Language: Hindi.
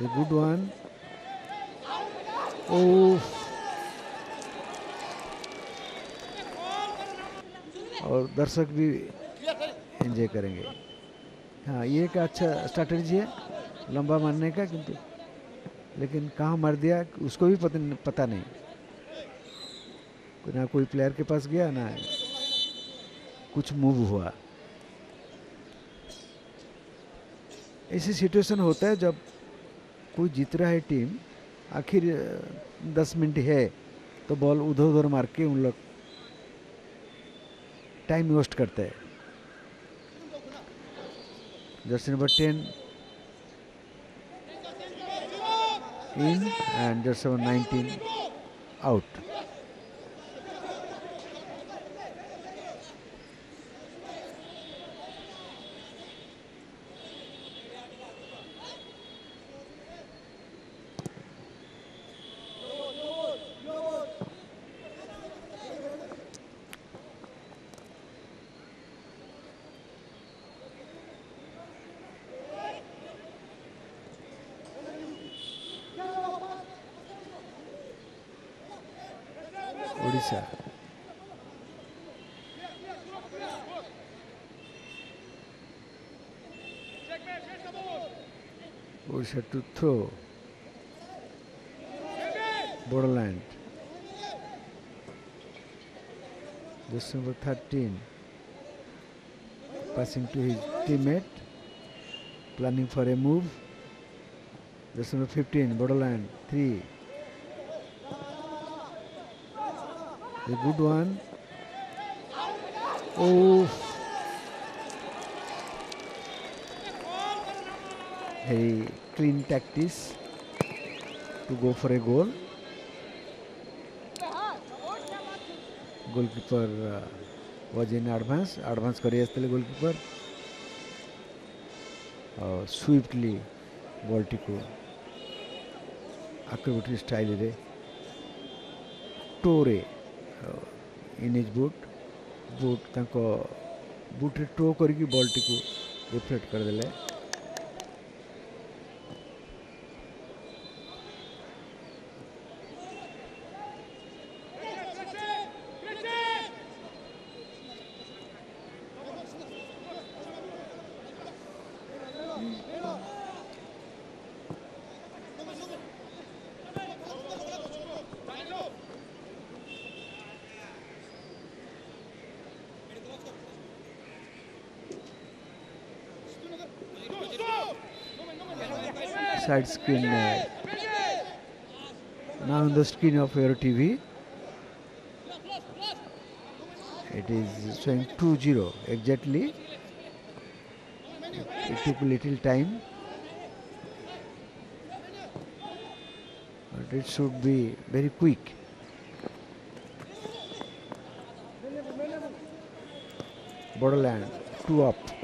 A good one. Oh. और दर्शक भी एंजॉय करेंगे। हाँ, ये एक अच्छा स्ट्रैटेजी है लंबा मारने का, किंतु लेकिन कहाँ मार दिया उसको भी पता नहीं, ना कोई प्लेयर के पास गया ना कुछ मूव हुआ। ऐसी सिचुएशन होता है जब कोई जीत रहा है टीम, आखिर 10 मिनट है तो बॉल उधर उधर मार के उन लोग टाइम वेस्ट करते हैं। Jersey number 10 in and jersey number 19 out. Odisha to throw. Borderland. This number 13. Passing to his teammate. Planning for a move. This number 15. Borderland. 3. A good one. Oh. Hey, clean. tactics to go for a goal. Goalkeeper was in advance kariya astale goalkeeper swiftly ball tiku acrobatic style re tore इन एज बुट तांको बुटे टो करके बॉल टी को रिफ्लेक्ट कर देले। Side screen now on the screen of your TV. It is showing 2-0 exactly. It took little time, but it should be very quick. Borderland 2 up.